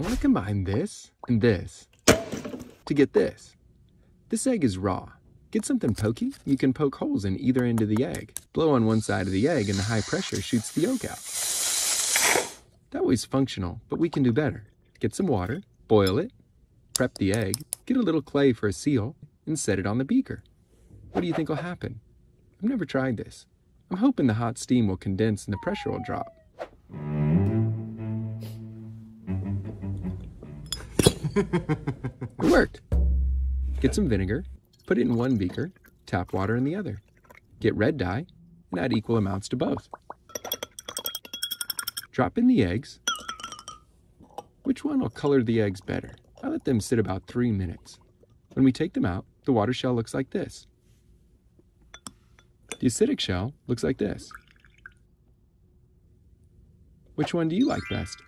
I want to combine this and this to get this. This egg is raw. Get something pokey, you can poke holes in either end of the egg. Blow on one side of the egg and the high pressure shoots the yolk out. That way's functional, but we can do better. Get some water, boil it, prep the egg, get a little clay for a seal, and set it on the beaker. What do you think will happen? I've never tried this. I'm hoping the hot steam will condense and the pressure will drop. It worked. Get some vinegar, put it in one beaker, tap water in the other. Get red dye and add equal amounts to both. Drop in the eggs. Which one will color the eggs better? I let them sit about 3 minutes. When we take them out, the water shell looks like this. The acidic shell looks like this. Which one do you like best?